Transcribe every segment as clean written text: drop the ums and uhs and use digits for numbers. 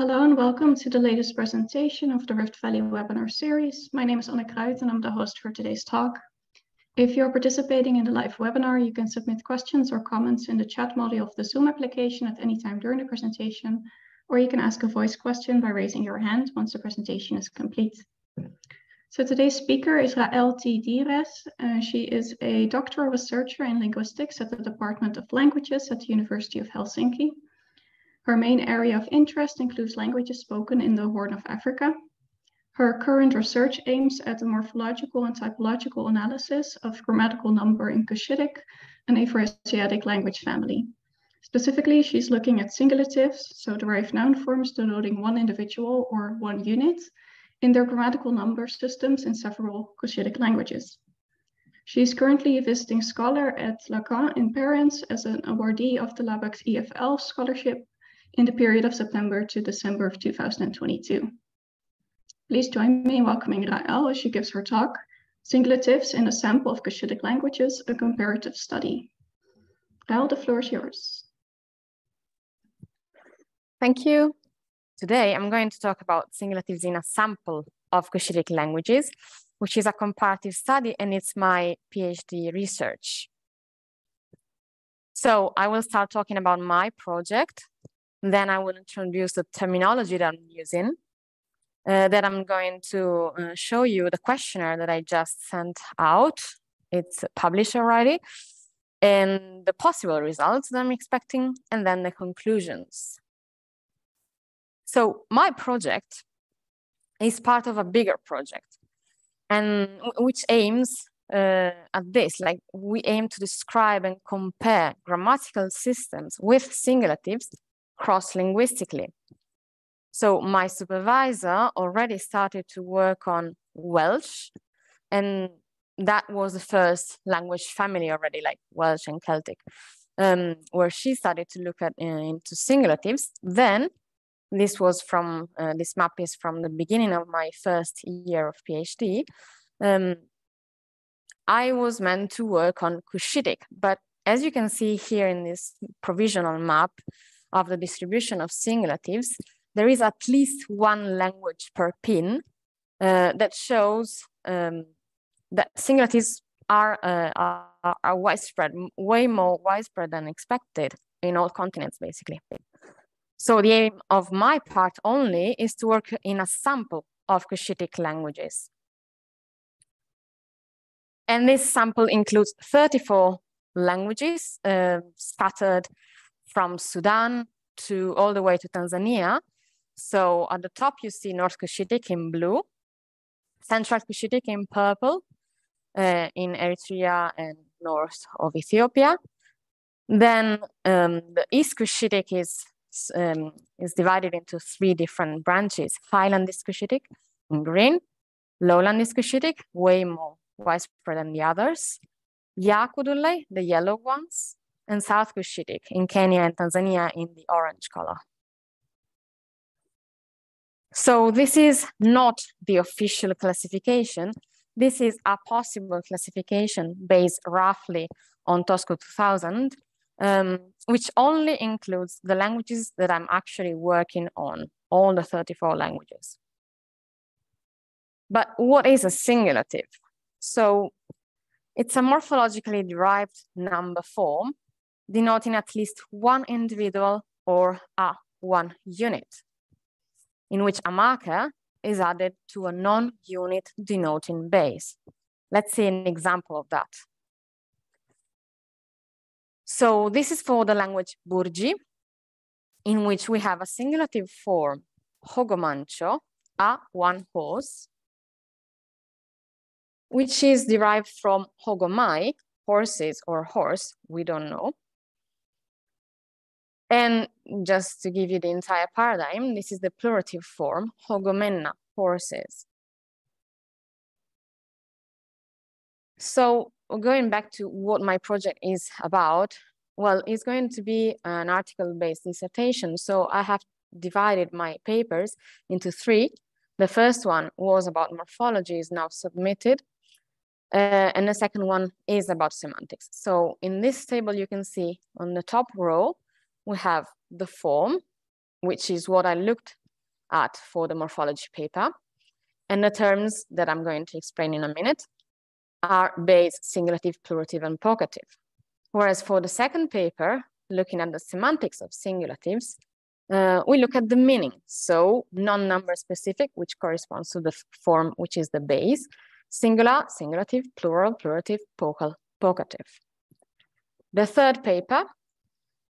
Hello and welcome to the latest presentation of the Rift Valley webinar series. My name is Anne Kruijt and I'm the host for today's talk. If you're participating in the live webinar, you can submit questions or comments in the chat module of the Zoom application at any time during the presentation, or you can ask a voice question by raising your hand once the presentation is complete. So today's speaker is Rahel T. Dires. She is a doctoral researcher in linguistics at the Department of Languages at the University of Helsinki. Her main area of interest includes languages spoken in the Horn of Africa. Her current research aims at the morphological and typological analysis of grammatical number in Cushitic, an Afroasiatic language family. Specifically, she's looking at singulatives, so derived noun forms denoting one individual or one unit, in their grammatical number systems in several Cushitic languages. She is currently a visiting scholar at Lausanne in Paris as an awardee of the Labex EFL scholarship in the period of September to December of 2022. Please join me in welcoming Rahel as she gives her talk, Singulatives in a Sample of Cushitic Languages, a Comparative Study. Rahel, the floor is yours. Thank you. Today, I'm going to talk about Singulatives in a Sample of Cushitic Languages, which is a comparative study, and it's my PhD research. So I will start talking about my project. Then I will introduce the terminology that I'm using. Then I'm going to show you the questionnaire that I just sent out. It's published already. And the possible results that I'm expecting, and then the conclusions. So my project is part of a bigger project, and which aims at this, like we aim to describe and compare grammatical systems with singulatives cross-linguistically. So my supervisor already started to work on Welsh, and that was the first language family already, like Welsh and Celtic, where she started to look at into singulatives. Then this was from, this map is from the beginning of my first year of PhD. I was meant to work on Cushitic, but as you can see here in this provisional map, of the distribution of singulatives, there is at least one language per pin that shows that singulatives are widespread, way more widespread than expected in all continents, basically. So the aim of my part only is to work in a sample of Cushitic languages. And this sample includes 34 languages scattered from Sudan to all the way to Tanzania. So at the top, you see North Cushitic in blue, Central Cushitic in purple, in Eritrea and north of Ethiopia. Then the East Cushitic is divided into three different branches. Highlandist Cushitic in green, Lowlandist Cushitic, way more widespread than the others. Yakudule, the yellow ones, and South Cushitic in Kenya and Tanzania in the orange color. So this is not the official classification. This is a possible classification based roughly on Tosco 2000, which only includes the languages that I'm actually working on, all the 34 languages. But what is a singulative? So it's a morphologically derived number form denoting at least one individual or one unit, in which a marker is added to a non-unit denoting base. Let's see an example of that. So this is for the language Burji, in which we have a singulative form, hogomancho, one horse, which is derived from hogomai, horses or horse, we don't know. And just to give you the entire paradigm, this is the plurative form, hogomenna, horses. So going back to what my project is about, well, it's going to be an article-based dissertation. So I have divided my papers into three. The first one was about morphology, is now submitted. And the second one is about semantics. So in this table, you can see on the top row, we have the form, which is what I looked at for the morphology paper. And the terms that I'm going to explain in a minute are base, singulative, plurative, and vocative. Whereas for the second paper, looking at the semantics of singulatives, we look at the meaning. So non-number specific, which corresponds to the form, which is the base, singular, singulative, plural, plurative, vocal, vocative. The third paper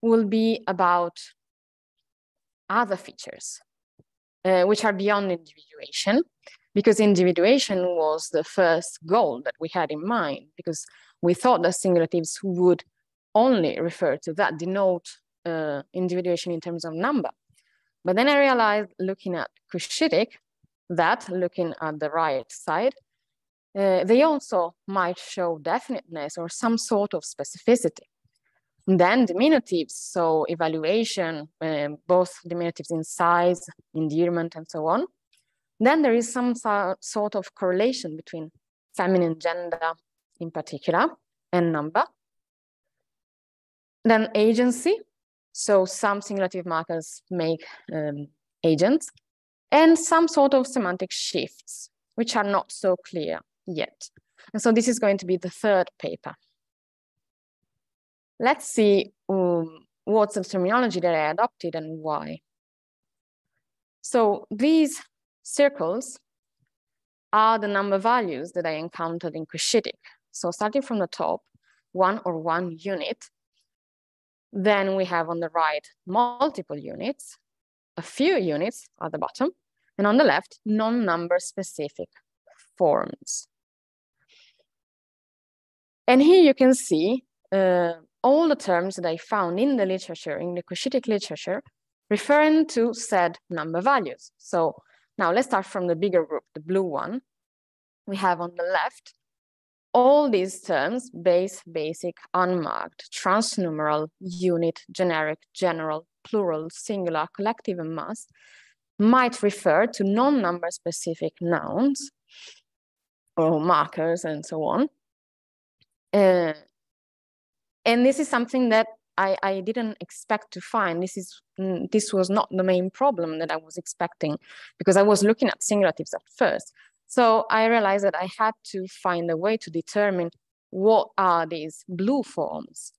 will be about other features, which are beyond individuation, because individuation was the first goal that we had in mind, because we thought that singulatives would only refer to that, denote individuation in terms of number. But then I realized, looking at Cushitic, that looking at the right side, they also might show definiteness or some sort of specificity. And then diminutives, so evaluation, both diminutives in size, endearment, and so on. Then there is some sort of correlation between feminine gender in particular and number. Then agency. So some singulative markers make agents, and some sort of semantic shifts, which are not so clear yet. And so this is going to be the third paper. Let's see what's the terminology that I adopted and why. So these circles are the number values that I encountered in Cushitic. So starting from the top, 1 or 1 unit. Then we have on the right, multiple units, a few units at the bottom, and on the left, non-number specific forms. And here you can see all the terms that I found in the literature, in the Cushitic literature, referring to said number values. So now let's start from the bigger group, the blue one. We have on the left, all these terms, base, basic, unmarked, transnumeral, unit, generic, general, plural, singular, collective, and mass, might refer to non-number specific nouns or markers and so on. And this is something that I didn't expect to find. This was not the main problem that I was expecting, because I was looking at singulatives at first. So I realized that I had to find a way to determine what are these blue forms.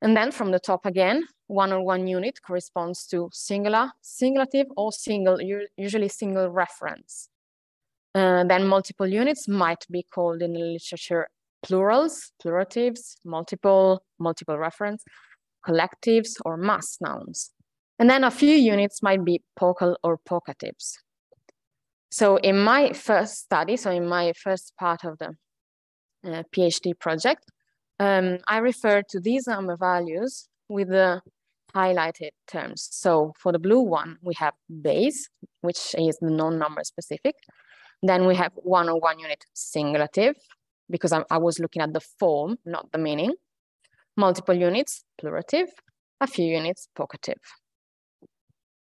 And then from the top again, 1 or 1 unit corresponds to singular, singulative, or single, usually single reference. Then multiple units might be called in the literature plurals, pluratives, multiple, multiple reference, collectives, or mass nouns. And then a few units might be vocal or vocatives. So in my first study, so in my first part of the PhD project, I referred to these number values with the highlighted terms. So for the blue one, we have base, which is the non-number specific. Then we have 1 or 1 unit singulative, because I was looking at the form, not the meaning. Multiple units, plurative. A few units, vocative.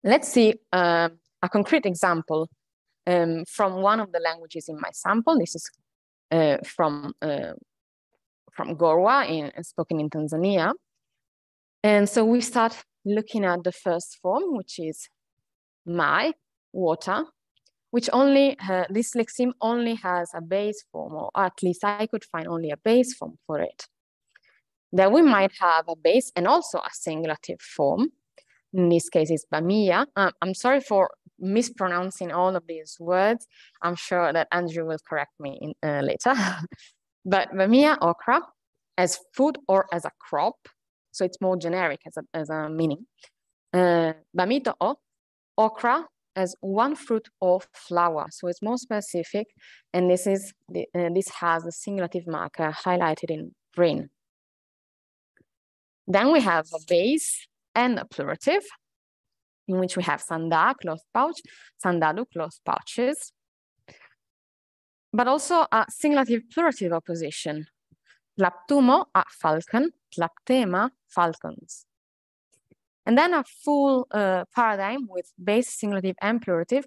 Let's see a concrete example from one of the languages in my sample. This is from Gorwa, spoken in Tanzania. And so we start looking at the first form, which is my, Wata, which only, this lexeme only has a base form, or at least I could find only a base form for it. Then we might have a base and also a singulative form. In this case, it's Bamia. I'm sorry for mispronouncing all of these words. I'm sure that Andrew will correct me later. But Bamia, okra, as food or as a crop. So it's more generic as a meaning. Bamito o, okra, as one fruit or flower. So it's more specific. And this is the, this has the singulative marker highlighted in green. Then we have a base and a plurative, in which we have sanda, cloth pouch, sandadu, cloth pouches, but also a singulative plurative opposition. Tlaptumo, a falcon, tlaptema, falcons. And then a full paradigm with base, singulative, and plurative.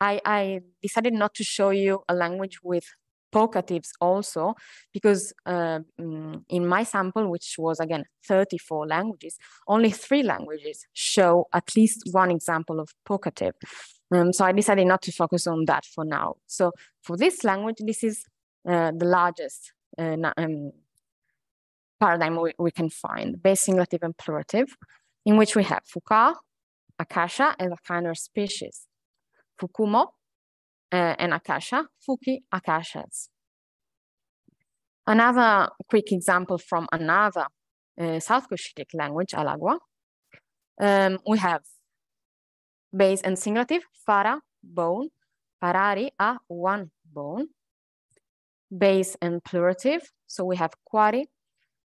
I decided not to show you a language with vocatives also, because in my sample, which was again 34 languages, only 3 languages show at least one example of vocative. So I decided not to focus on that for now. So for this language, this is the largest paradigm we can find, based singulative and plurative, in which we have Fuka, Akasha, and Akana species, Fukumo, and Akasha, Fuki, Akashas. Another quick example from another South Cushitic language, Alagwa. We have base and singulative, Fara, bone, Parari, a, one bone. Base and plurative, so we have Kwari,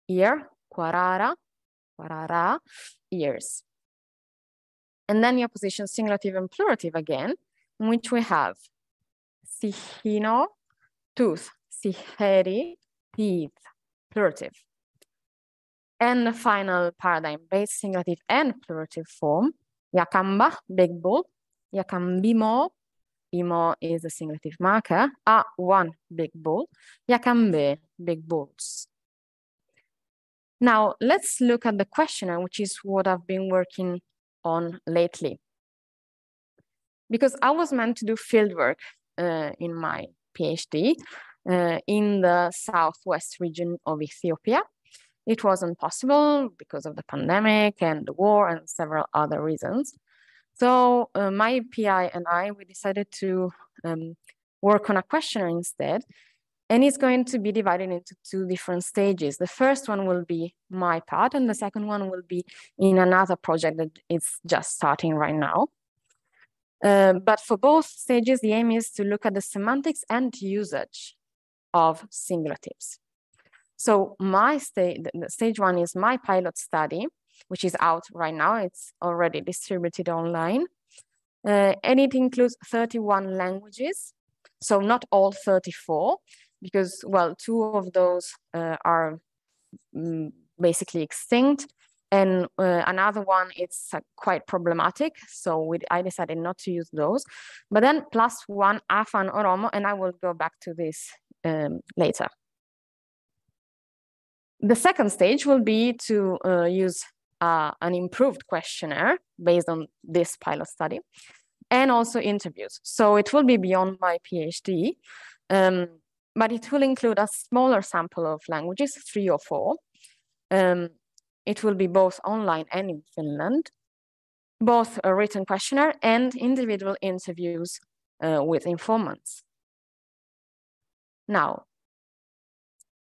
ear, Quarara, Quarara, ears. And then your position singulative and plurative again, in which we have Sihino, tooth, Siheri, teeth, plurative. And the final paradigm, based singulative and plurative form, Yakamba, big bull, Yakambimo, Imo is the singulative marker, one big bull, Yakambe, big bulls. Now let's look at the questionnaire, which is what I've been working on lately. Because I was meant to do fieldwork in my PhD in the southwest region of Ethiopia. It wasn't possible because of the pandemic and the war and several other reasons. So my PI and I, we decided to work on a questionnaire instead. And it's going to be divided into 2 different stages. The first one will be my part, and the second one will be in another project that is just starting right now. But for both stages, the aim is to look at the semantics and usage of singlatives. So my stage one is my pilot study, which is out right now. It's already distributed online. And it includes 31 languages. So not all 34, because, well, 2 of those are basically extinct. And another one, it's quite problematic. So I decided not to use those. But then plus 1 Afan Oromo, and I will go back to this later. The second stage will be to use an improved questionnaire based on this pilot study and also interviews. So it will be beyond my PhD, but it will include a smaller sample of languages, 3 or 4. It will be both online and in Finland, both a written questionnaire and individual interviews with informants. Now,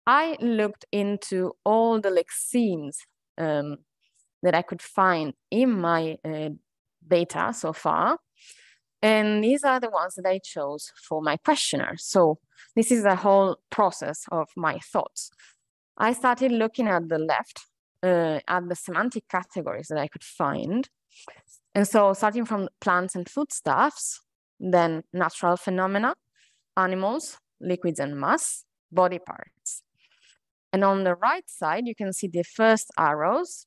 I looked into all the lexemes that I could find in my data so far. And these are the ones that I chose for my questionnaire. So this is the whole process of my thoughts. I started looking at the left, at the semantic categories that I could find. And so starting from plants and foodstuffs, then natural phenomena, animals, liquids and mass, body parts. And on the right side, you can see the first arrows,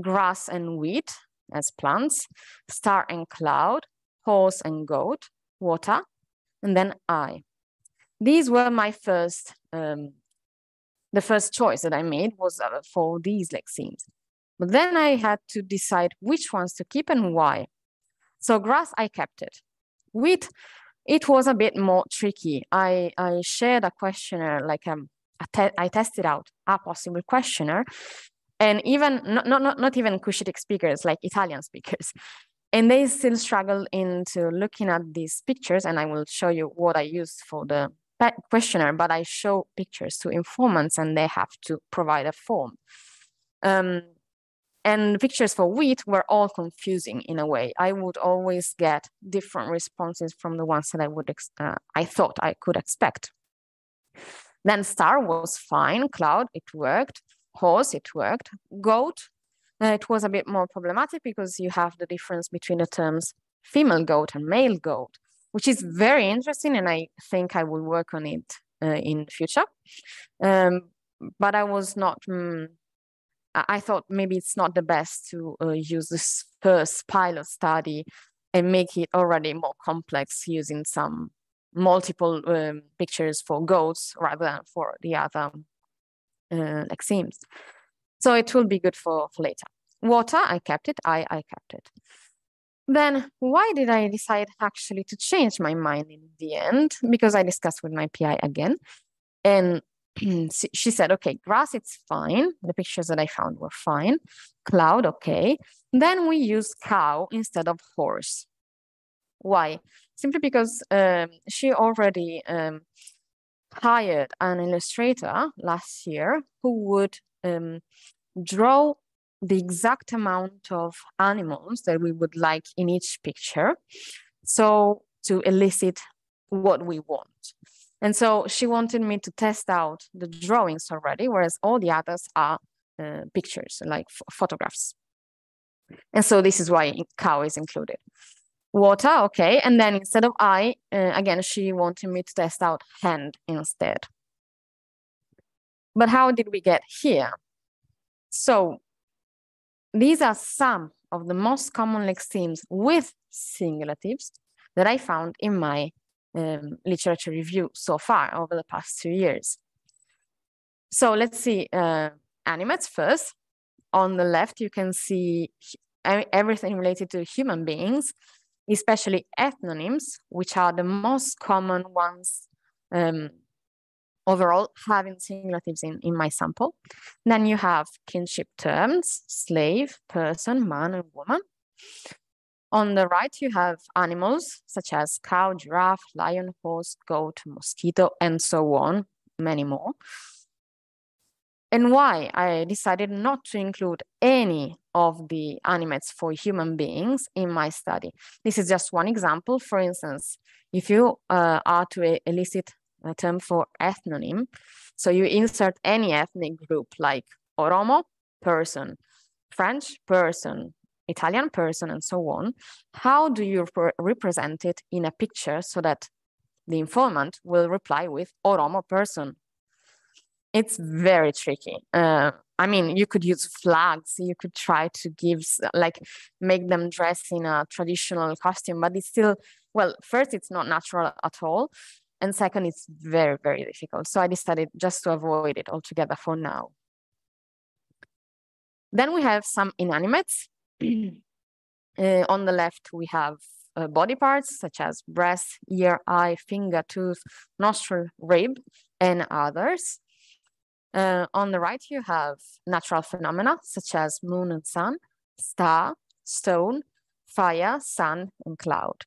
grass and wheat as plants, star and cloud, horse and goat, water, and then I. These were my first, the first choice that I made was for these lexemes. But then I had to decide which ones to keep and why. So grass, I kept it. Wheat, it was a bit more tricky. I shared a questionnaire, like I tested out a possible questionnaire, and even not even Cushitic speakers, like Italian speakers, and they still struggled into looking at these pictures. And I will show you what I used for the questionnaire, but I show pictures to informants, and they have to provide a form. And the pictures for wheat were all confusing in a way. I would always get different responses from the ones that I thought I could expect. Then star was fine, cloud, it worked, horse, it worked, goat, it was a bit more problematic because you have the difference between the terms female goat and male goat, which is very interesting, and I think I will work on it in the future. But I was not... I thought maybe it's not the best to use this first pilot study and make it already more complex using some multiple pictures for goats rather than for the other like themes. So it will be good for later. Water, I kept it. I kept it. Then why did I decide actually to change my mind in the end? Because I discussed with my PI again. And she said, okay, grass, it's fine. The pictures that I found were fine. Cloud, okay. Then we use cow instead of horse. Why? Simply because she already hired an illustrator last year who would draw the exact amount of animals that we would like in each picture, so to elicit what we want. And so she wanted me to test out the drawings already, whereas all the others are pictures, like photographs. And so this is why cow is included. Water, okay. And then instead of eye, again, she wanted me to test out hand instead. But how did we get here? So these are some of the most common lexemes with singulatives that I found in my literature review so far over the past 2 years. So let's see animates first. On the left, you can see everything related to human beings, especially ethnonyms, which are the most common ones overall having singulatives in my sample. Then you have kinship terms, slave, person, man, and woman. On the right, you have animals such as cow, giraffe, lion, horse, goat, mosquito, and so on, many more. And why I decided not to include any of the animates for human beings in my study. This is just one example. For instance, if you are to elicit a term for ethnonym, so you insert any ethnic group like Oromo, person, French, person, Italian person, and so on, how do you represent it in a picture so that the informant will reply with Oromo person? It's very tricky. I mean, you could use flags, you could try to give, like, make them dress in a traditional costume, but it's still, well, first, it's not natural at all. And second, it's very, very difficult. So I decided just to avoid it altogether for now. Then we have some inanimates. On the left, we have body parts such as breast, ear, eye, finger, tooth, nostril, rib, and others. On the right, you have natural phenomena such as moon and sun, star, stone, fire, sun, and cloud.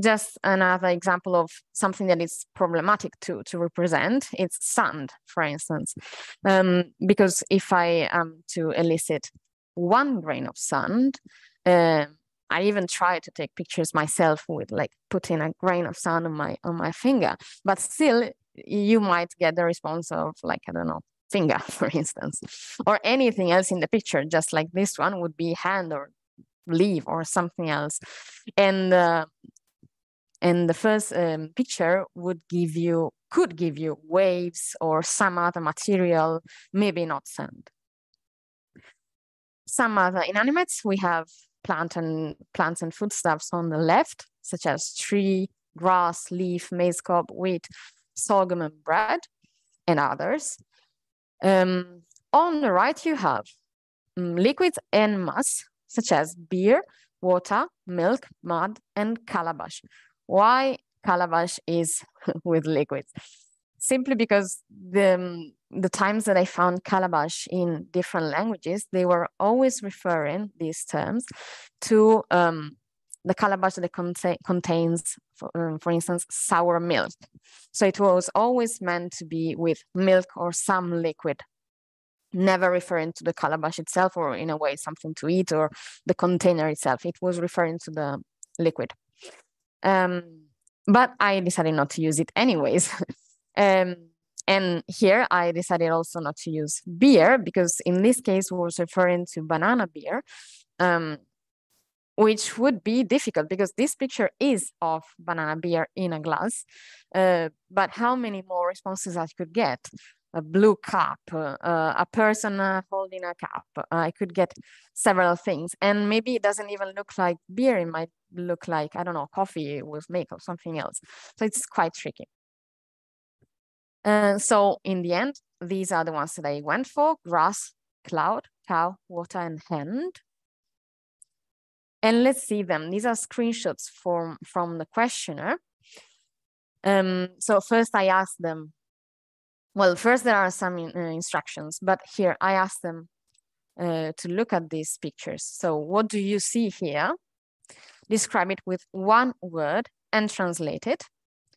Just another example of something that is problematic to represent, it's sand, for instance. Because if I am to elicit one grain of sand, I even try to take pictures myself with like putting a grain of sand on my finger, but still you might get the response of like, I don't know, finger, for instance, or anything else in the picture, just like this one would be hand or leaf or something else. And the first picture could give you waves or some other material, maybe not sand. Some other inanimates, we have plants and foodstuffs on the left, such as tree, grass, leaf, maize cob, wheat, sorghum and bread, and others. On the right, you have liquids and mass, such as beer, water, milk, mud, and calabash. Why calabash is with liquids? Simply because the times that I found calabash in different languages, they were always referring these terms to the calabash that contains, for instance, sour milk. So it was always meant to be with milk or some liquid, never referring to the calabash itself or in a way something to eat or the container itself. It was referring to the liquid. But I decided not to use it anyways. And here I decided also not to use beer because in this case we was referring to banana beer, which would be difficult because this picture is of banana beer in a glass, but how many more responses I could get? a blue cup, a person holding a cup. I could get several things. And maybe it doesn't even look like beer. It might look like, I don't know, coffee with milk or something else. So it's quite tricky. And so in the end, these are the ones that I went for: grass, cloud, cow, water, and hand. And let's see them. These are screenshots from the questionnaire. So first I asked them, well, first there are some instructions, but here I asked them to look at these pictures. So what do you see here? Describe it with one word and translate it.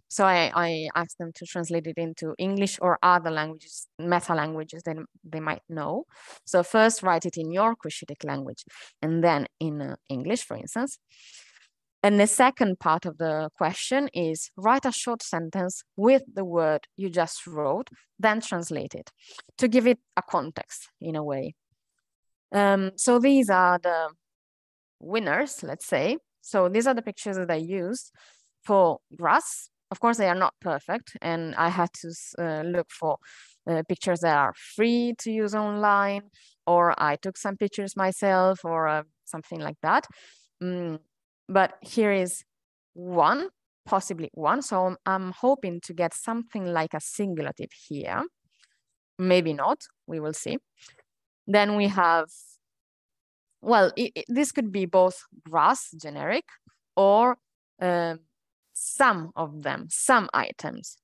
So I asked them to translate it into English or other languages, meta languages that they might know. So first write it in your Cushitic language and then in English, for instance. And the second part of the question is write a short sentence with the word you just wrote, then translate it to give it a context in a way. So these are the winners, let's say. So these are the pictures that I used for grass. Of course, they are not perfect, and I had to look for pictures that are free to use online, or I took some pictures myself, or something like that. But here is one, possibly one. So I'm hoping to get something like a singulative here. Maybe not, we will see. Then we have, well, this could be both grass, generic, or some of them, some items.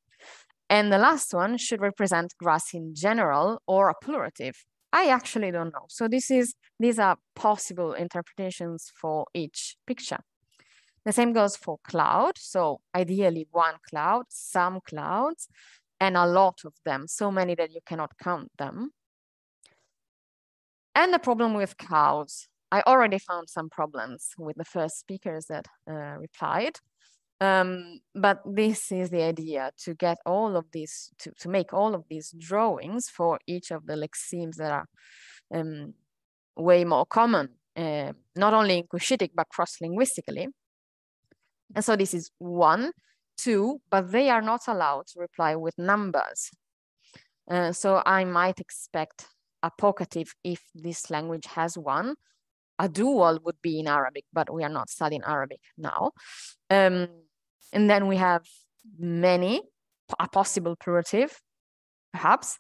And the last one should represent grass in general or a plurative. I actually don't know. So these are possible interpretations for each picture. The same goes for cloud. So ideally one cloud, some clouds, and a lot of them, so many that you cannot count them. And the problem with cows. I already found some problems with the first speakers that replied. But this is the idea, to get all of these, to make all of these drawings for each of the lexemes that are way more common, not only in Cushitic, but cross-linguistically. And so this is one, two, but they are not allowed to reply with numbers. So I might expect a vocative if this language has one. A dual would be in Arabic, but we are not studying Arabic now. And then we have many, a possible plurative, perhaps.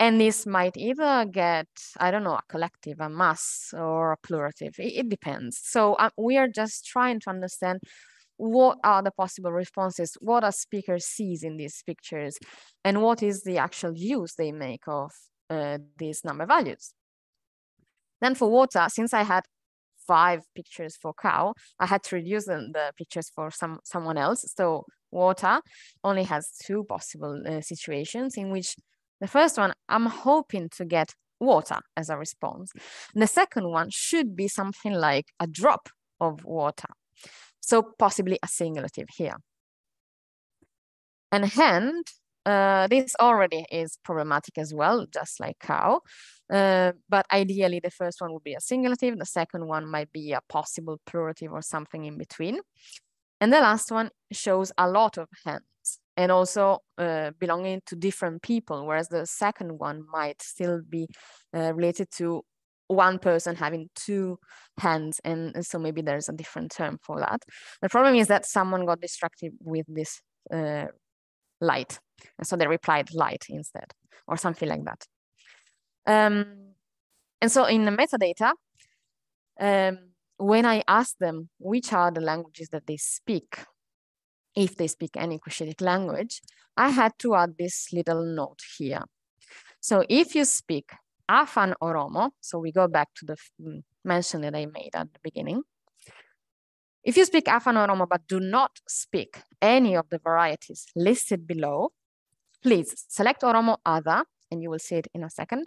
And this might either get, I don't know, a collective, a mass, or a plurative. It depends. So we are just trying to understand what are the possible responses, what a speaker sees in these pictures, and what is the actual use they make of these number values. Then for water, since I had 5 pictures for cow, I had to reduce the pictures for someone else. So water only has 2 possible situations, in which the first one, I'm hoping to get water as a response. And the second one should be something like a drop of water. So possibly a singulative here. And hand, this already is problematic as well, just like cow. But ideally, the first one would be a singulative. The second one might be a possible plurative or something in between. And the last one shows a lot of hands and also belonging to different people, whereas the second one might still be related to one person having 2 hands. And so maybe there's a different term for that. The problem is that someone got distracted with this light. And so they replied light instead, or something like that. And so in the metadata, when I asked them which are the languages that they speak, if they speak any Cushitic language, I had to add this little note here. So if you speak Afan Oromo, so we go back to the mention that I made at the beginning. If you speak Afan Oromo but do not speak any of the varieties listed below, please select Oromo Other, and you will see it in a second,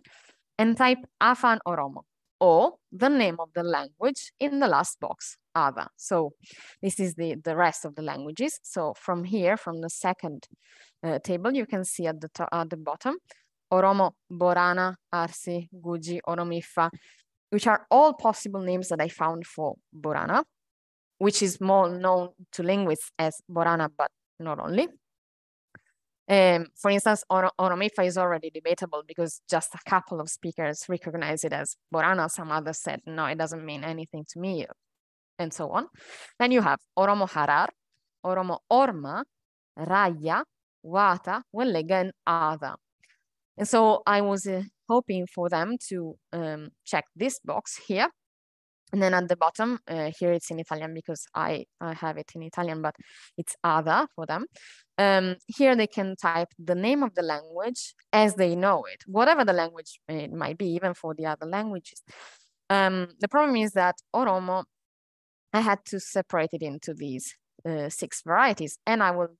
and type Afan Oromo or the name of the language in the last box, Aada. So this is the rest of the languages. So from here, from the second table, you can see at the bottom, Oromo, Borana, Arsi, Guji, Oromifa, which are all possible names that I found for Borana, which is more known to linguists as Borana, but not only. For instance, Oromifa is already debatable because just a couple of speakers recognize it as Borana. Some others said, no, it doesn't mean anything to me, and so on. Then you have Oromo Harar, Oromo Orma, Raya, Wata, Wellega, and Aada. And so I was hoping for them to check this box here. And then at the bottom, here it's in Italian because I have it in Italian, but it's Aada for them. Here they can type the name of the language as they know it, whatever the language it might be, even for the other languages. The problem is that Oromo, I had to separate it into these 6 varieties, and I will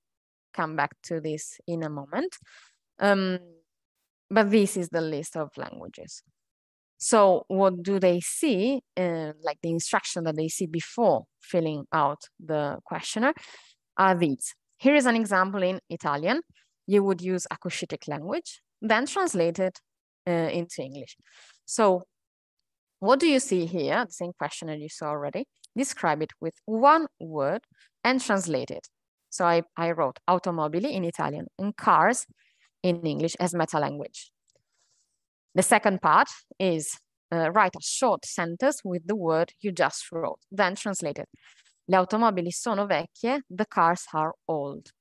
come back to this in a moment. But this is the list of languages. So what do they see, like the instruction that they see before filling out the questionnaire are these. Here is an example in Italian. You would use a Cushitic language, then translate it into English. So what do you see here? The same questionnaire you saw already. Describe it with one word and translate it. So I wrote automobili in Italian and cars in English as meta language. The second part is write a short sentence with the word you just wrote, then translate it. Le automobili sono vecchie, the cars are old.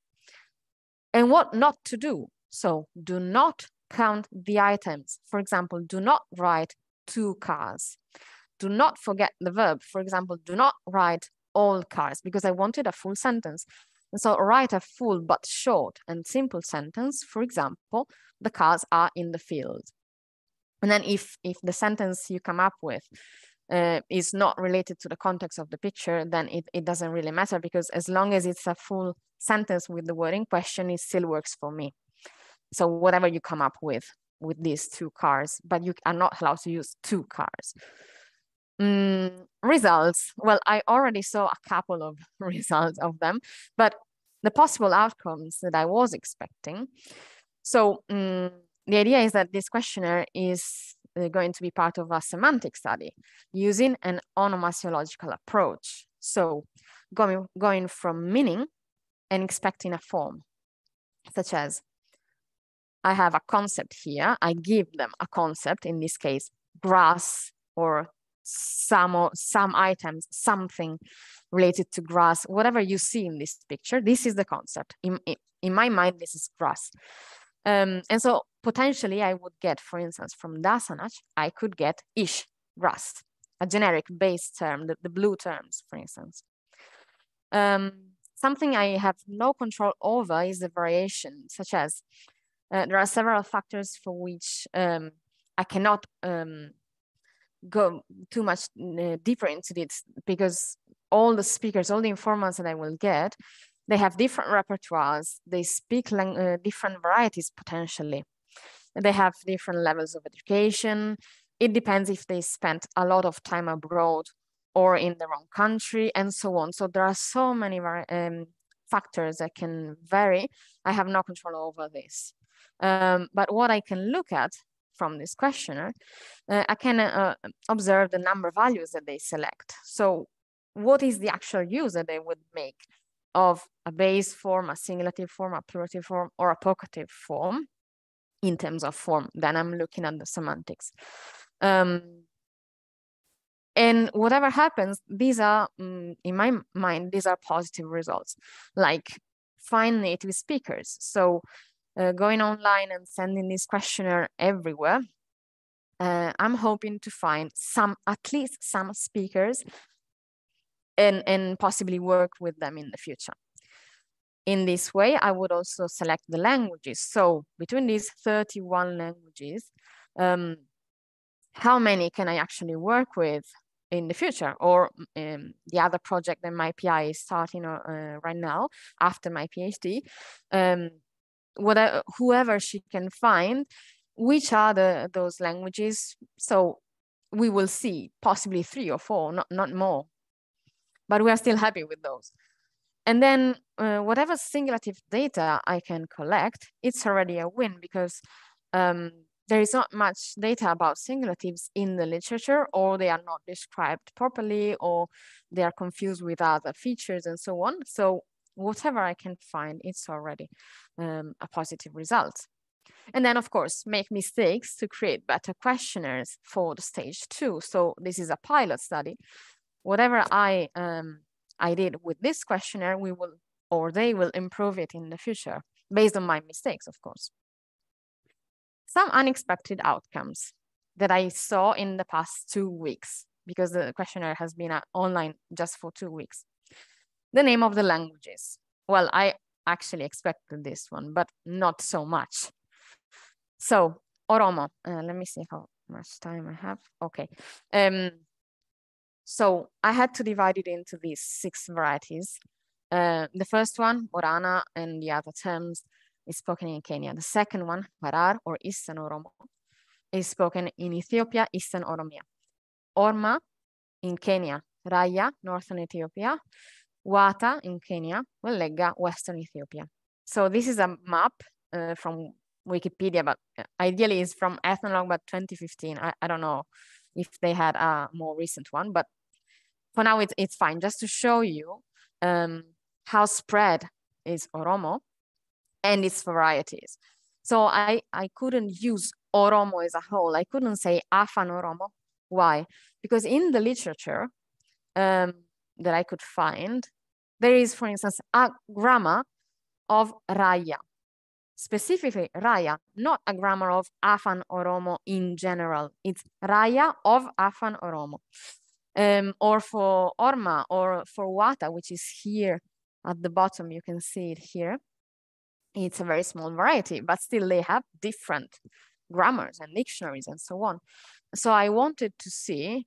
And what not to do. So do not count the items. For example, do not write 2 cars. Do not forget the verb. For example, do not write all cars, because I wanted a full sentence. And so write a full but short and simple sentence. For example, the cars are in the field. And then if the sentence you come up with is not related to the context of the picture, then it doesn't really matter, because as long as it's a full sentence with the word in question, it still works for me. So whatever you come up with these 2 cars, but you are not allowed to use 2 cars. Results. Well, I already saw a couple of results of them, but the possible outcomes that I was expecting. So, the idea is that this questionnaire is going to be part of a semantic study using an onomasiological approach. So going from meaning and expecting a form, such as I have a concept here. I give them a concept, in this case, grass or some items, something related to grass, whatever you see in this picture, this is the concept. In my mind, this is grass. And so potentially I would get, for instance, from Dasanach, I could get ish, grass, a generic base term, the blue terms, for instance. Something I have no control over is the variation, such as there are several factors for which I cannot go too much deeper into this, because all the speakers, all the informants that I will get, they have different repertoires, they speak different varieties potentially. They have different levels of education. It depends if they spent a lot of time abroad or in their own country and so on. So there are so many factors that can vary. I have no control over this. But what I can look at from this questionnaire, I can observe the number values that they select. So what is the actual use that they would make of a base form, a singulative form, a plurative form, or a vocative form in terms of form? Then I'm looking at the semantics. And whatever happens, these are, in my mind, these are positive results, like find native speakers. So going online and sending this questionnaire everywhere, I'm hoping to find at least some speakers and possibly work with them in the future. In this way, I would also select the languages. So between these 31 languages, how many can I actually work with in the future? Or the other project that my PI is starting right now, after my PhD, whoever she can find, which are those languages? So we will see possibly 3 or 4, not more. But we are still happy with those. And then whatever singulative data I can collect, it's already a win, because there is not much data about singulatives in the literature, or they are not described properly, or they are confused with other features and so on. So whatever I can find, it's already a positive result. And then, of course, make mistakes to create better questionnaires for the stage 2. So this is a pilot study. Whatever I did with this questionnaire, we will, or they will improve it in the future, based on my mistakes, of course. Some unexpected outcomes that I saw in the past 2 weeks, because the questionnaire has been online just for 2 weeks. The name of the languages. Well, I actually expected this one, but not so much. So, Oromo, let me see how much time I have. Okay. So I had to divide it into these 6 varieties. The first one, Borana, and the other terms is spoken in Kenya. The second one, Harar or Eastern Oromo, is spoken in Ethiopia, Eastern Oromia. Orma in Kenya, Raya, Northern Ethiopia, Wata in Kenya, Wellega, Western Ethiopia. So this is a map from Wikipedia, but ideally it's from Ethnologue, but 2015. I don't know if they had a more recent one, but for now it's fine. Just to show you how spread is Oromo and its varieties. So I couldn't use Oromo as a whole. I couldn't say Afan Oromo. Why? Because in the literature that I could find, there is, for instance, a grammar of Raya, specifically Raya, not a grammar of Afan Oromo in general. It's Raya of Afan Oromo. Or for Orma or for Wata, which is here at the bottom, you can see it here. It's a very small variety, but still they have different grammars and dictionaries and so on. So I wanted to see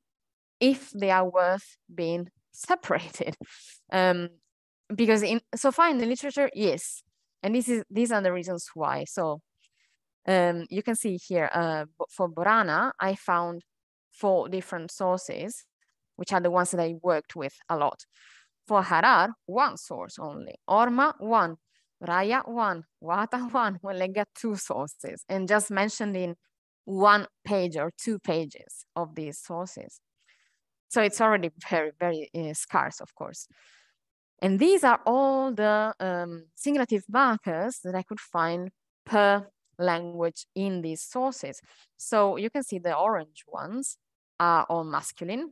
if they are worth being separated. Because so far in the literature, yes. And these are the reasons why. So you can see here for Borana, I found 4 different sources, which are the ones that I worked with a lot. For Harar, 1 source only. Orma, 1. Raya, 1. Wata, 1. Wellega, 2 sources. And just mentioned in 1 page or 2 pages of these sources. So it's already very, very scarce, of course. And these are all the singulative markers that I could find per language in these sources. So you can see the orange ones are all masculine.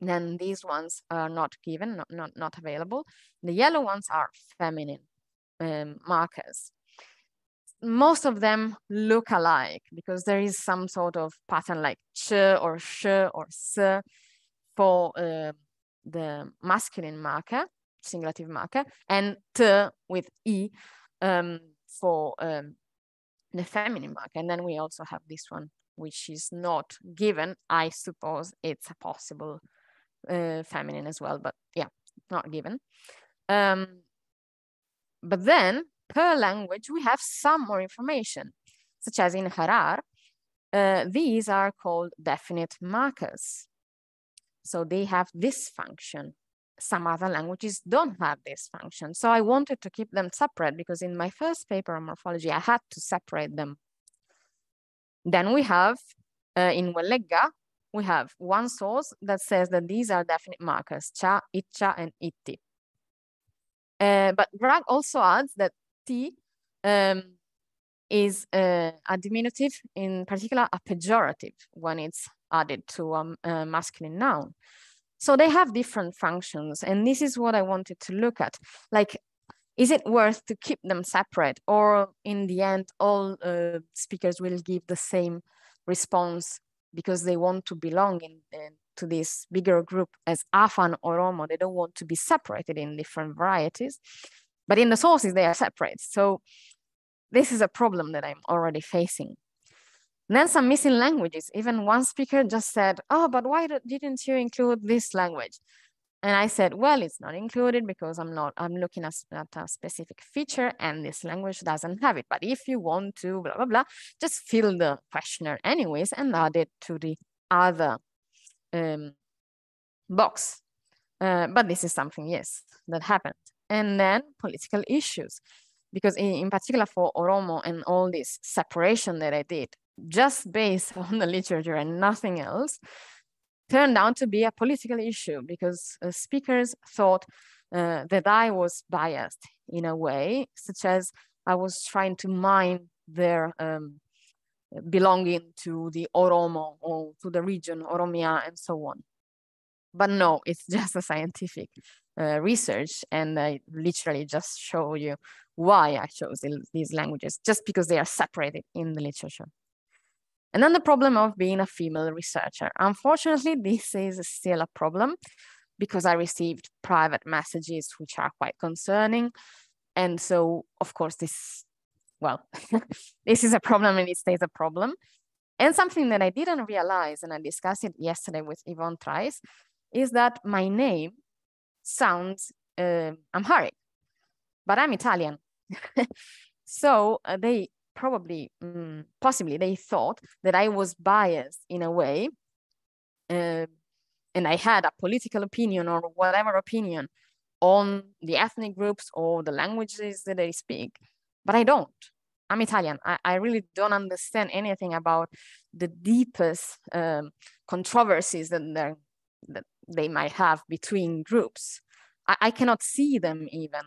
Then these ones are not given, not available. The yellow ones are feminine markers. Most of them look alike because there is some sort of pattern like ch or sh or s for the masculine marker, singulative marker, and t with e for the feminine marker. And then we also have this one, which is not given. I suppose it's a possible feminine as well, but yeah, not given. But then per language, we have some more information, such as in Harar, these are called definite markers. So they have this function. Some other languages don't have this function. So I wanted to keep them separate because in my first paper on morphology, I had to separate them. Then we have in Wellega, we have 1 source that says that these are definite markers, cha, itcha, and itti. But Greg also adds that ti is a diminutive, in particular a pejorative, when it's added to a masculine noun. So they have different functions, and this is what I wanted to look at. Like, is it worth to keep them separate, or in the end, all speakers will give the same response because they want to belong to this bigger group as Afan Oromo? They don't want to be separated in different varieties, but in the sources they are separate. So this is a problem that I'm already facing. And then some missing languages. Even one speaker just said, oh, but why didn't you include this language? And I said, well, it's not included because I'm looking at a specific feature and this language doesn't have it. But if you want to blah, blah, blah, just fill the questionnaire anyways and add it to the other box. But this is something, yes, that happened. And then political issues, because in particular for Oromo and all this separation that I did, just based on the literature and nothing else, turned out to be a political issue because speakers thought that I was biased in a way, such as I was trying to mine their belonging to the Oromo or to the region, Oromia, and so on. But no, it's just a scientific research, and I literally just show you why I chose these languages, just because they are separated in the literature. And then the problem of being a female researcher. Unfortunately, this is still a problem because I received private messages which are quite concerning. And so, of course, this, well, this is a problem and it stays a problem. And something that I didn't realize, and I discussed it yesterday with Yvonne Treis, is that my name sounds Amharic, but I'm Italian. So they probably, possibly they thought that I was biased in a way, and I had a political opinion or whatever opinion on the ethnic groups or the languages that they speak, but I don't. I'm Italian. I really don't understand anything about the deepest controversies that they might have between groups. I cannot see them even.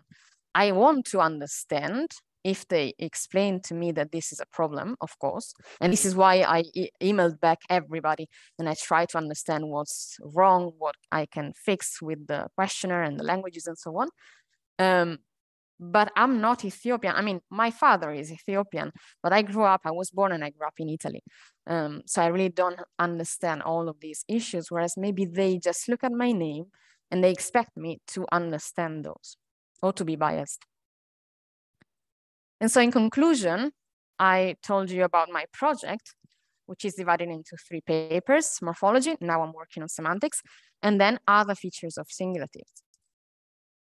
I want to understand if they explain to me that this is a problem, of course. And this is why I emailed back everybody and I try to understand what's wrong, what I can fix with the questionnaire and the languages and so on. But I'm not Ethiopian. I mean, my father is Ethiopian, but I was born and I grew up in Italy. So I really don't understand all of these issues, whereas maybe they just look at my name and they expect me to understand those or to be biased. And so in conclusion, I told you about my project, which is divided into 3 papers: morphology, now I'm working on semantics, and then other features of singulatives.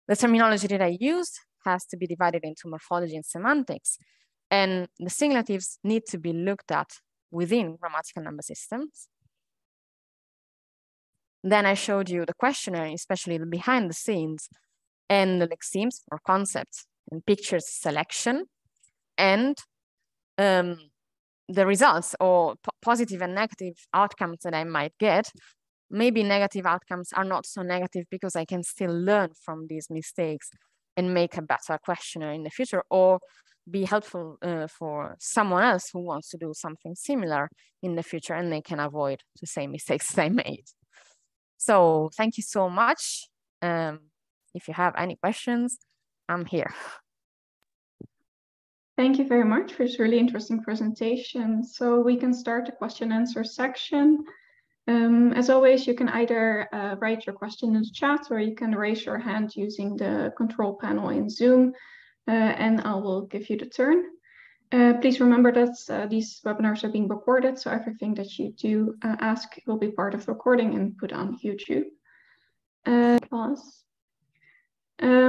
The terminology that I used has to be divided into morphology and semantics. And the singulatives need to be looked at within grammatical number systems. Then I showed you the questionnaire, especially the behind the scenes, and the lexemes or concepts and pictures selection, and the results or positive and negative outcomes that I might get. Maybe negative outcomes are not so negative because I can still learn from these mistakes and make a better questionnaire in the future, or be helpful for someone else who wants to do something similar in the future and they can avoid the same mistakes they made. So thank you so much. If you have any questions, I'm here. Thank you very much for this really interesting presentation. So we can start the question and answer section. As always, you can either write your question in the chat, or you can raise your hand using the control panel in Zoom, and I will give you the turn. Please remember that these webinars are being recorded, so everything that you do ask will be part of the recording and put on YouTube.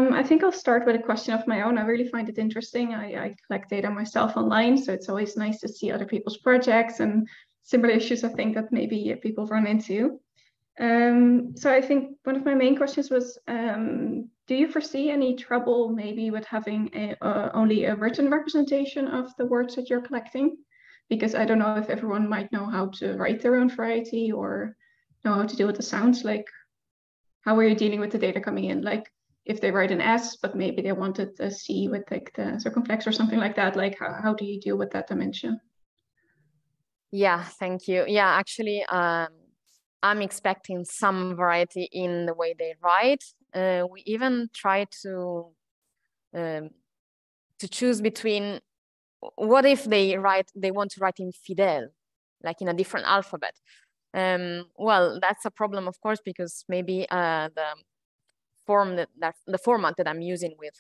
I think I'll start with a question of my own. I really find it interesting. I collect data myself online, so it's always nice to see other people's projects and similar issues, I think, that maybe people run into. So I think one of my main questions was, do you foresee any trouble maybe with having only a written representation of the words that you're collecting? Because I don't know if everyone might know how to write their own variety or know how to deal with the sounds. Like, how are you dealing with the data coming in? Like, if they write an S, but maybe they wanted a C with like the circumflex or something like that, like how do you deal with that dimension? Yeah, thank you. Yeah, actually, I'm expecting some variety in the way they write. We even try to choose between what if they want to write in Fidel, like in a different alphabet. Well, that's a problem, of course, because maybe the format that I'm using with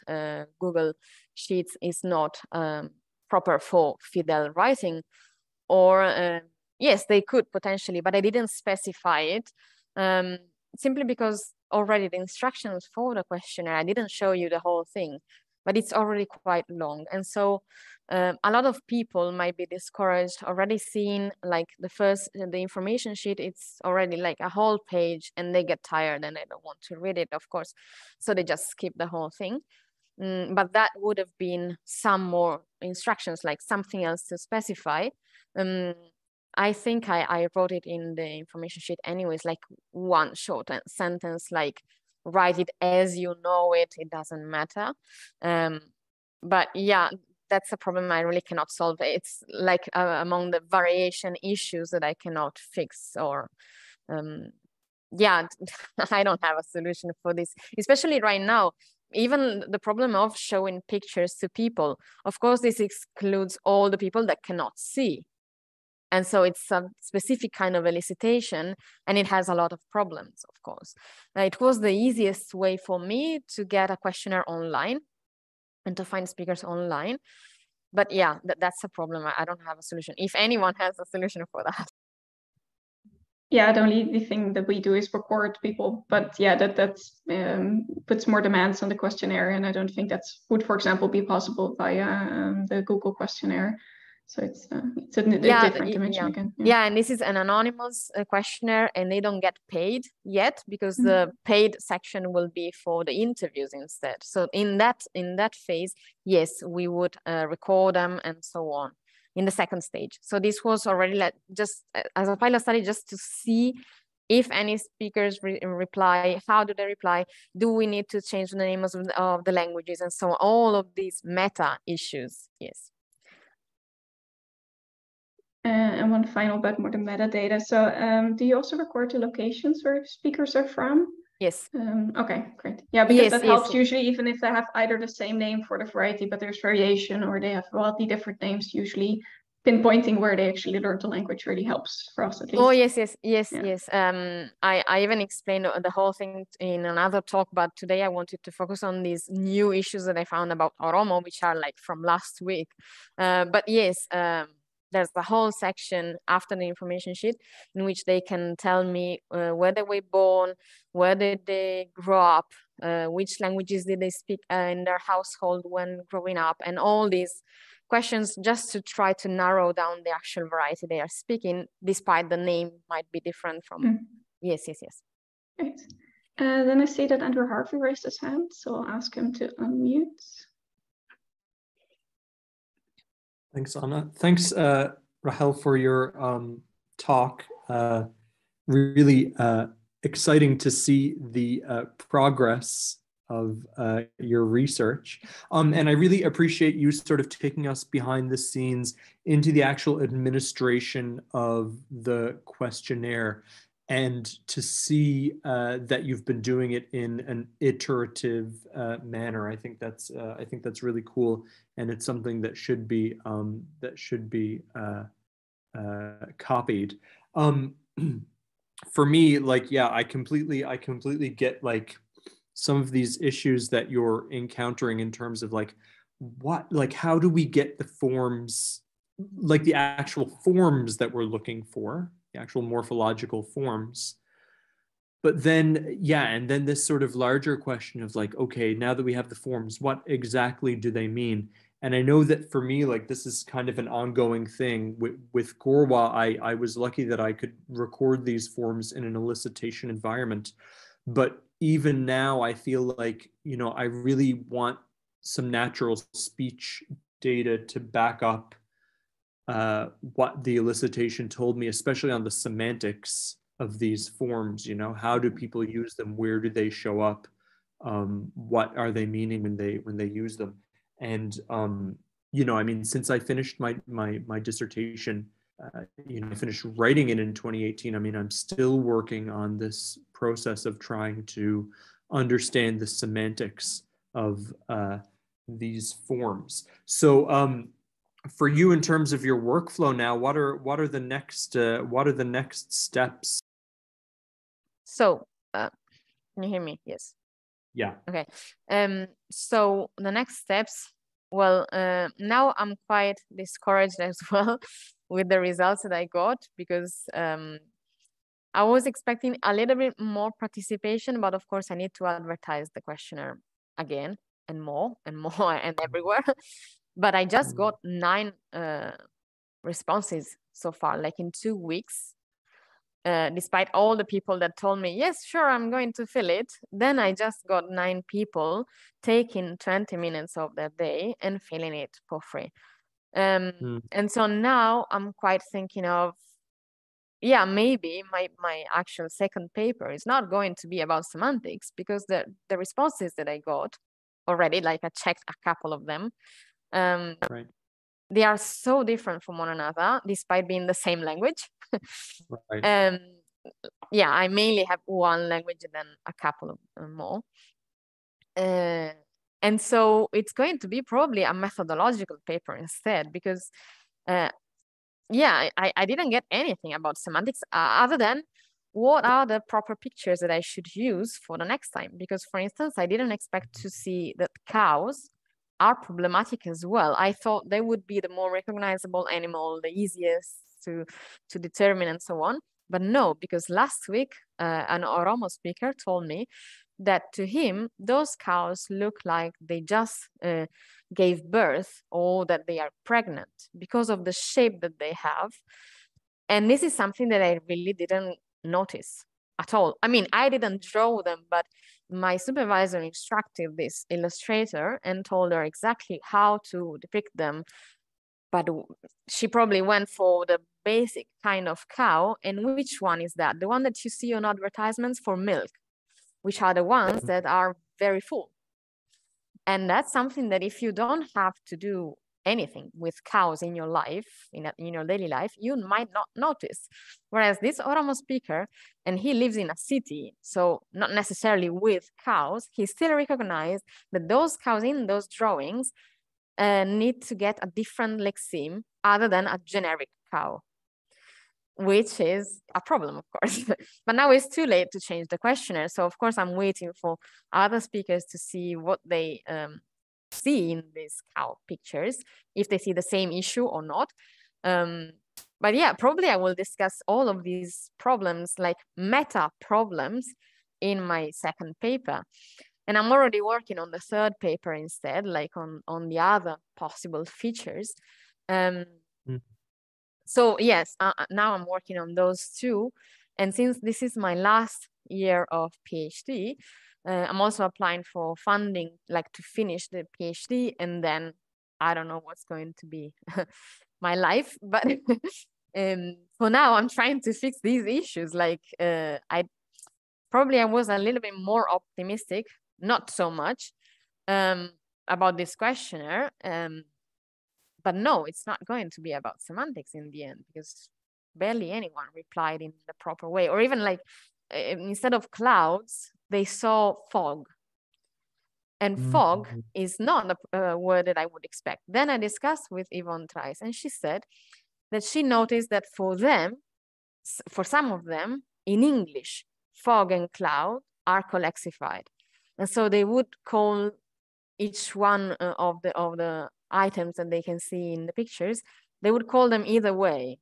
Google Sheets is not proper for Fidel writing. Or yes, they could potentially, but I didn't specify it simply because already the instructions for the questionnaire, I didn't show you the whole thing, but it's already quite long. And so a lot of people might be discouraged already seeing like the information sheet, it's already like a whole page and they get tired and they don't want to read it, of course. So they just skip the whole thing. But that would have been some more instructions, like something else to specify. I think I wrote it in the information sheet anyways, like one short sentence, like write it as you know it, it doesn't matter. But yeah, that's a problem I really cannot solve. It's like among the variation issues that I cannot fix, or yeah, I don't have a solution for this, especially right now. Even the problem of showing pictures to people, of course, this excludes all the people that cannot see. And so it's a specific kind of elicitation, and it has a lot of problems, of course. It was the easiest way for me to get a questionnaire online and to find speakers online. But yeah, that's a problem. I don't have a solution. If anyone has a solution for that. Yeah, the only thing that we do is record people, but yeah, that puts more demands on the questionnaire, and I don't think that's would, for example, be possible via the Google questionnaire. So it's a different dimension again. Yeah. Yeah, and this is an anonymous questionnaire, and they don't get paid yet because the paid section will be for the interviews instead. So in that phase, yes, we would record them and so on. In the second stage. So this was already just as a pilot study, just to see if any speakers reply, how do they reply, do we need to change the names of the languages, and so all of these meta issues, yes. And one final bit more, the metadata. So do you also record the locations where speakers are from? Yes. Okay, great. Yeah, because yes, that helps usually, even if they have either the same name for the variety, but there's variation, or they have wildly different names, usually pinpointing where they actually learned the language really helps for us at least. Oh, yes. I even explained the whole thing in another talk, but today I wanted to focus on these new issues that I found about Oromo, which are like from last week. But yes, there's the whole section after the information sheet in which they can tell me where they were born, where did they grow up, which languages did they speak in their household when growing up, and all these questions just to try to narrow down the actual variety they are speaking, despite the name might be different from, yes. Great. Then I see that Andrew Harvey raised his hand, so I'll ask him to unmute. Thanks, Anna. Thanks, Rahel, for your talk. Really exciting to see the progress of your research. And I really appreciate you sort of taking us behind the scenes into the actual administration of the questionnaire, and to see that you've been doing it in an iterative manner. I think that's really cool, and it's something that should be copied. For me, like, yeah, I completely get like some of these issues that you're encountering in terms of like how do we get the forms, like the actual forms that we're looking for, the actual morphological forms. But then, yeah, and then this sort of larger question of like, okay, now that we have the forms, what exactly do they mean? And I know that for me, like, this is kind of an ongoing thing. With Gorwa, I was lucky that I could record these forms in an elicitation environment. But even now I feel like, you know, I really want some natural speech data to back up what the elicitation told me, especially on the semantics of these forms. You know, how do people use them? Where do they show up? What are they meaning when they use them? And you know, I mean, since I finished my dissertation, you know, I finished writing it in 2018. I mean, I'm still working on this process of trying to understand the semantics of these forms. So. For you, in terms of your workflow now, what are the next steps? So, can you hear me? Yes. Yeah. Okay. So the next steps. Well, now I'm quite discouraged as well with the results that I got, because I was expecting a little bit more participation, but of course I need to advertise the questionnaire again and more and everywhere. But I just got 9 responses so far, like in 2 weeks, despite all the people that told me, yes, sure, I'm going to fill it. Then I just got 9 people taking 20 minutes of their day and filling it for free. And so now I'm quite thinking of yeah, maybe my actual second paper is not going to be about semantics, because the responses that I got already, like I checked a couple of them, right. They are so different from one another, despite being the same language. Right. Yeah, I mainly have one language and then a couple of more. And so it's going to be probably a methodological paper instead, because yeah, I didn't get anything about semantics other than what are the proper pictures that I should use for the next time. Because, for instance, I didn't expect to see that cows are problematic as well. I thought they would be the more recognizable animal, the easiest to determine and so on. But no, because last week, an Oromo speaker told me that to him, those cows look like they just gave birth, or that they are pregnant because of the shape that they have. And this is something that I really didn't notice at all. I mean, I didn't draw them, but my supervisor instructed this illustrator and told her exactly how to depict them. But she probably went for the basic kind of cow. And which one is that? The one that you see on advertisements for milk, which are the ones that are very full. And that's something that if you don't have to do anything with cows in your life, in your daily life, you might not notice. Whereas this Oromo speaker, and he lives in a city, so not necessarily with cows, he still recognized that those cows in those drawings need to get a different lexeme other than a generic cow, which is a problem, of course. But now it's too late to change the questionnaire. So of course, I'm waiting for other speakers to see what they see in these cow pictures, if they see the same issue or not. But yeah, probably I will discuss all of these problems, like meta problems, in my second paper. And I'm already working on the third paper instead, like on the other possible features. So yes, now I'm working on those two. And since this is my last year of PhD, I'm also applying for funding, like to finish the PhD. And then I don't know what's going to be my life. But for now, I'm trying to fix these issues. Like I was a little bit more optimistic, not so much, about this questionnaire. But no, it's not going to be about semantics in the end, because barely anyone replied in the proper way. Or even like, instead of clouds, they saw fog. And fog is not a word that I would expect. Then I discussed with Yvonne Treis, and she said that she noticed that for them, for some of them, in English, fog and cloud are collexified. And so they would call each one of the items that they can see in the pictures, they would call them either way,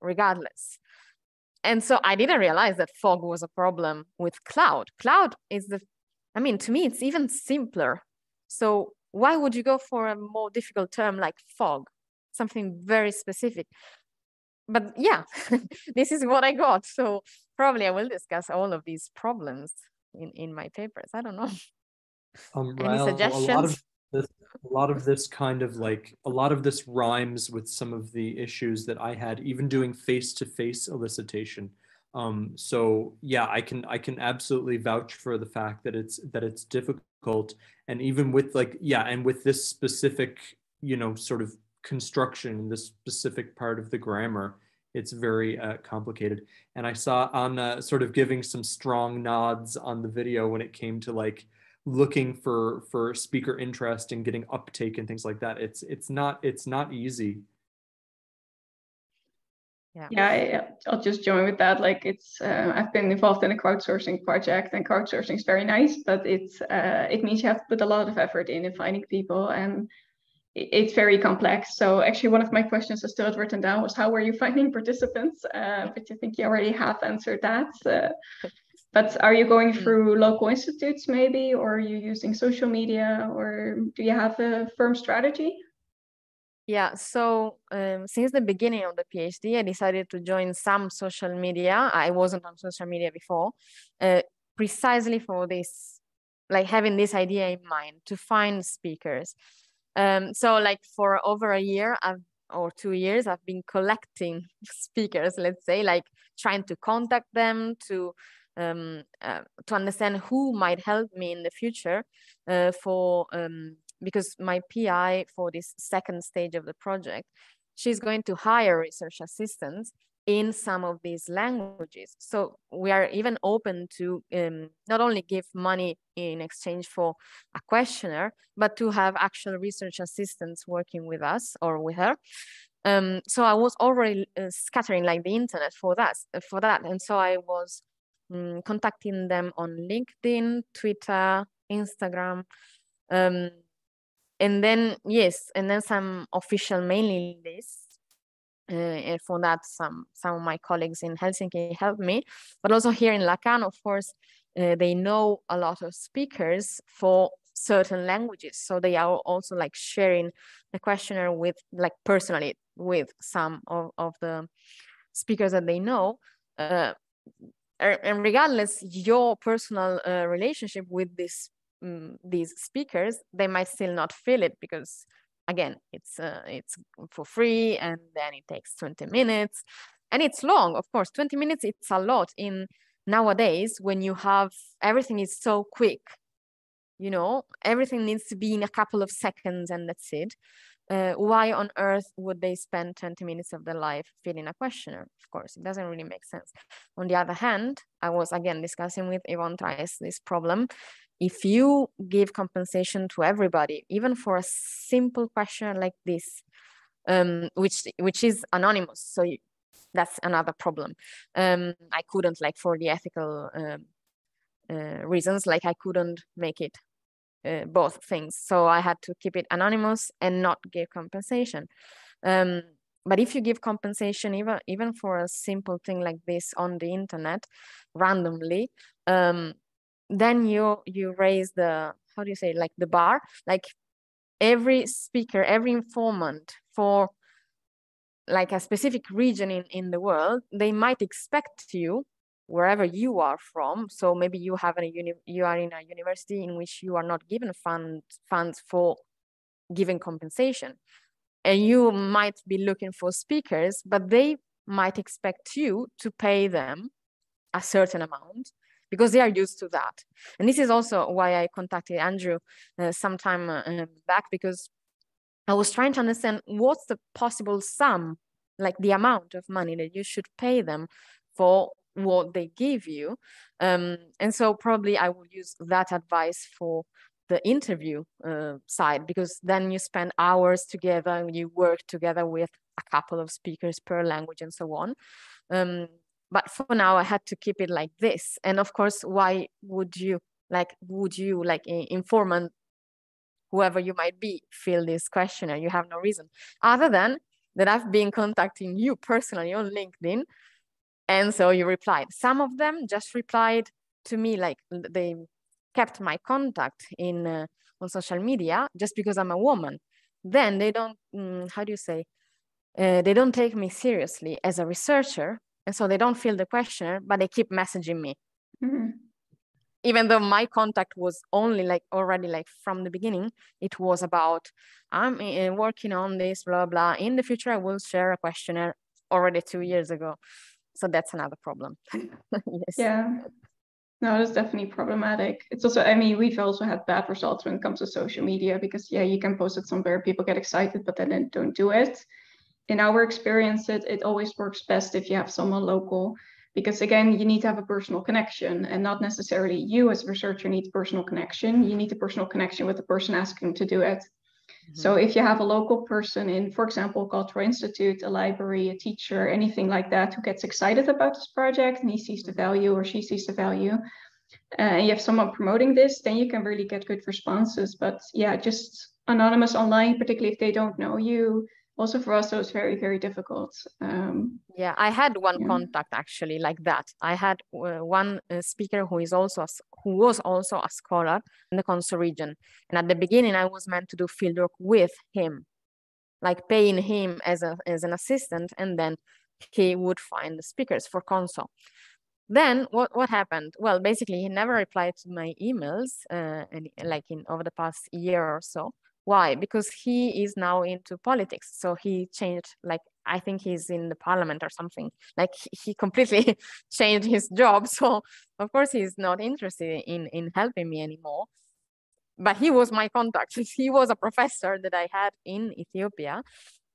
regardless. And so I didn't realize that fog was a problem with cloud. Cloud is the, I mean, to me, it's even simpler. So why would you go for a more difficult term like fog, something very specific? But yeah, this is what I got. So probably I will discuss all of these problems in my papers. I don't know. Any suggestions? A lot of this rhymes with some of the issues that I had, even doing face-to-face elicitation. So yeah, I can absolutely vouch for the fact that it's difficult. And even with with this specific, sort of construction, this specific part of the grammar, it's very complicated. And I saw Anna sort of giving some strong nods on the video when it came to looking for speaker interest and getting uptake and things like that. It's not easy. Yeah, I'll just join with that. It's I've been involved in a crowdsourcing project, and crowdsourcing is very nice, but it means you have to put a lot of effort in finding people, and it's very complex. So actually, one of my questions I still had written down was, how were you finding participants? But I think you already have answered that. But are you going through local institutes maybe, or are you using social media, or do you have a firm strategy? Yeah, so since the beginning of the PhD, I decided to join some social media. I wasn't on social media before, precisely for this, having this idea in mind, to find speakers. So for over a year, I've or 2 years, I've been collecting speakers, let's say, like trying to contact them to understand who might help me in the future because my PI for this second stage of the project, she's going to hire research assistants in some of these languages. So we are even open to not only give money in exchange for a questionnaire, but to have actual research assistants working with us or with her. So I was already scattering like the internet for that. And so I was contacting them on LinkedIn, Twitter, Instagram, and then, yes, and then some official mailing lists. And for that, some of my colleagues in Helsinki helped me, but also here in Lacan, of course, they know a lot of speakers for certain languages. So they are also like sharing the questionnaire with, like personally with some of the speakers that they know. And regardless your personal relationship with these speakers, they might still not feel it because again, it's for free, and then it takes 20 minutes, and it's long, of course. 20 minutes, it's a lot in nowadays when you have everything is so quick, you know, everything needs to be in a couple of seconds, and that's it. Why on earth would they spend 20 minutes of their life filling a questionnaire? Of course, it doesn't really make sense. On the other hand, I was again discussing with Yvonne Treis this problem. If you give compensation to everybody, even for a simple question like this, which is anonymous, so that's another problem. I couldn't, like, for the ethical reasons, like I couldn't make it both things. So I had to keep it anonymous and not give compensation. But if you give compensation, even for a simple thing like this on the internet, randomly, then you raise the, how do you say, like the bar, like every speaker, every informant for like a specific region in the world, they might expect you wherever you are from. So maybe you have you are in a university in which you are not given funds for giving compensation, and you might be looking for speakers, but they might expect you to pay them a certain amount, because they are used to that. And this is also why I contacted Andrew sometime back, because I was trying to understand what's the possible sum, like the amount of money that you should pay them for what they give you. And so probably I will use that advice for the interview side, because then you spend hours together and you work together with a couple of speakers per language and so on. But for now, I had to keep it like this. And of course, why would you informant, whoever you might be, fill this questionnaire? You have no reason other than that I've been contacting you personally on LinkedIn, and so you replied. Some of them just replied to me, like they kept my contact on social media just because I'm a woman. Then they don't, how do you say? They don't take me seriously as a researcher. And so they don't fill the questionnaire, but they keep messaging me. Mm-hmm. Even though my contact was only like already like from the beginning, it was about, I'm working on this, blah, blah. In the future, I will share a questionnaire already 2 years ago. So that's another problem. Yes. Yeah, no, it's definitely problematic. It's also, I mean, we've also had bad results when it comes to social media because yeah, you can post it somewhere, people get excited, but then they don't do it. In our experience, it always works best if you have someone local, because again, you need to have a personal connection, and not necessarily you as a researcher need personal connection. You need a personal connection with the person asking to do it. Mm-hmm. So if you have a local person in, for example, a cultural institute, a library, a teacher, anything like that, who gets excited about this project and he sees the value or she sees the value, and you have someone promoting this, then you can really get good responses. But yeah, just anonymous online, particularly if they don't know you, also for us, it was very, very difficult. Yeah, I had one contact actually like that. I had one speaker who was also a scholar in the Konso region. And at the beginning, I was meant to do fieldwork with him, like paying him as an assistant, and then he would find the speakers for Konso. Then what happened? Well, basically, he never replied to my emails, over the past year or so. Why? Because he is now into politics. So he changed, like, I think he's in the parliament or something. Like, he completely changed his job. So of course he's not interested in helping me anymore. But he was my contact. He was a professor that I had in Ethiopia,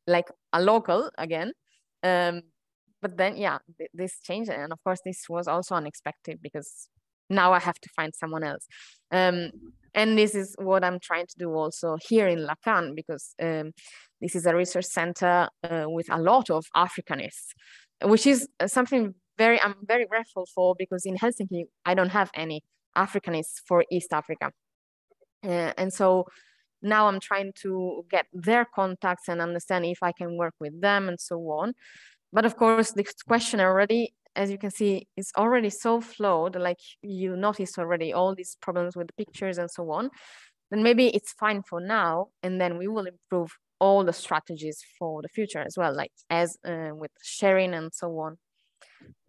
like a local again. But then, yeah, this changed. And of course, this was also unexpected because now I have to find someone else. And this is what I'm trying to do also here in Lacan, because this is a research center with a lot of Africanists, which is something I'm very grateful for, because in Helsinki, I don't have any Africanists for East Africa. And so now I'm trying to get their contacts and understand if I can work with them and so on. But of course, this question already, as you can see, is already so flawed, like you notice already all these problems with the pictures and so on. Then maybe it's fine for now, and then we will improve all the strategies for the future as well, like as with sharing and so on.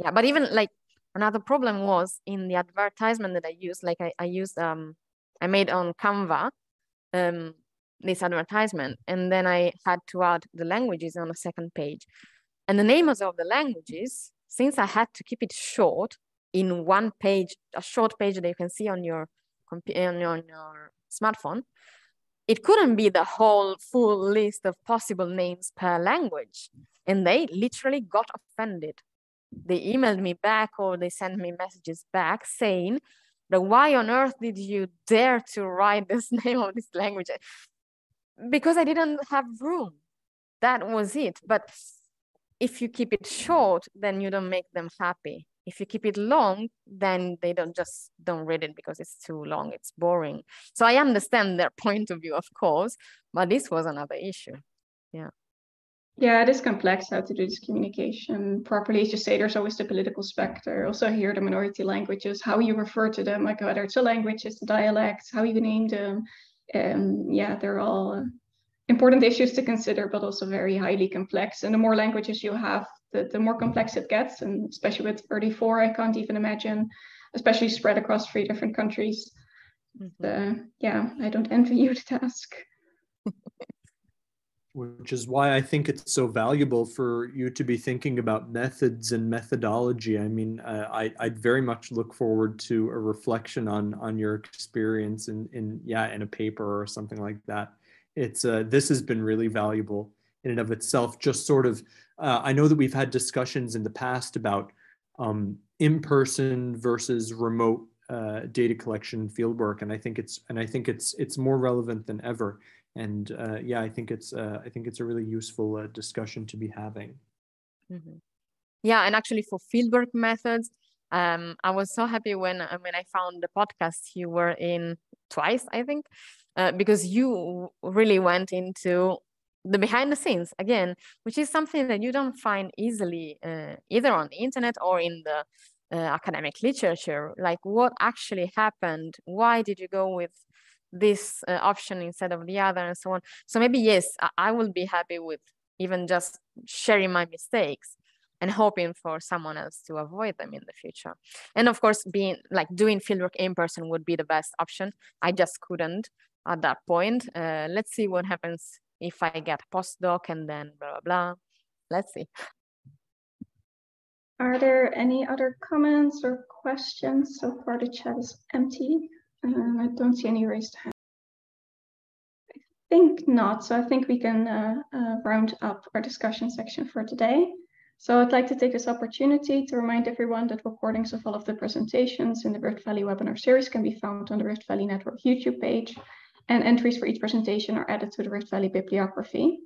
Yeah, but even like another problem was in the advertisement that I used, like I made on Canva this advertisement, and then I had to add the languages on the second page. And the names of the languages, since I had to keep it short in one page, a short page that you can see on your smartphone, it couldn't be the whole full list of possible names per language. And they literally got offended. They emailed me back, or they sent me messages back saying, but why on earth did you dare to write this name of this language? Because I didn't have room. That was it. But if you keep it short, then you don't make them happy. If you keep it long, then they don't read it because it's too long, it's boring. So I understand their point of view, of course, but this was another issue. Yeah. Yeah, it is complex how to do this communication properly. As you say, there's always the political specter. Also here, the minority languages, how you refer to them, like whether it's a language, it's a dialect, how you name them. Yeah, they're all important issues to consider, but also very highly complex. And the more languages you have, the more complex it gets. And especially with 34, I can't even imagine, especially spread across 3 different countries. Mm-hmm. Yeah, I don't envy you the task. Which is why I think it's so valuable for you to be thinking about methods and methodology. I mean, I'd very much look forward to a reflection on your experience in a paper or something like that. It's this has been really valuable in and of itself. Just sort of, I know that we've had discussions in the past about in-person versus remote data collection fieldwork, and I think it's more relevant than ever. And yeah, I think it's a really useful discussion to be having. Mm-hmm. Yeah, and actually for fieldwork methods, I was so happy when I found the podcast you were in twice, I think, because you really went into the behind the scenes again, which is something that you don't find easily either on the internet or in the academic literature. Like what actually happened? Why did you go with this option instead of the other and so on? So maybe, yes, I will be happy with even just sharing my mistakes and hoping for someone else to avoid them in the future. And of course, being like doing fieldwork in person would be the best option. I just couldn't at that point. Let's see what happens if I get a postdoc and then blah, blah, blah. Let's see. Are there any other comments or questions? So far the chat is empty. I don't see any raised hands. I think not, so I think we can round up our discussion section for today. So I'd like to take this opportunity to remind everyone that recordings of all of the presentations in the Rift Valley webinar series can be found on the Rift Valley Network YouTube page, and entries for each presentation are added to the Rift Valley bibliography.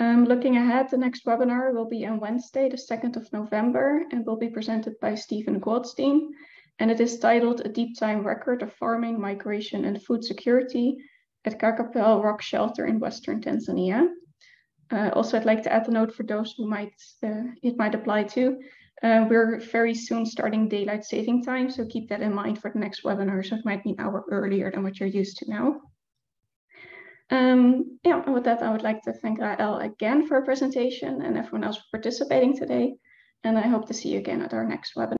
Looking ahead, the next webinar will be on Wednesday, the 2nd of November, and will be presented by Stephen Goldstein. And it is titled A Deep Time Record of Farming, Migration and Food Security at Kakapel Rock Shelter in Western Tanzania. Also, I'd like to add a note for those who might it might apply to. We're very soon starting daylight saving time, so keep that in mind for the next webinar. So it might be an hour earlier than what you're used to now. Yeah, and with that, I would like to thank Rahel again for her presentation and everyone else for participating today. And I hope to see you again at our next webinar.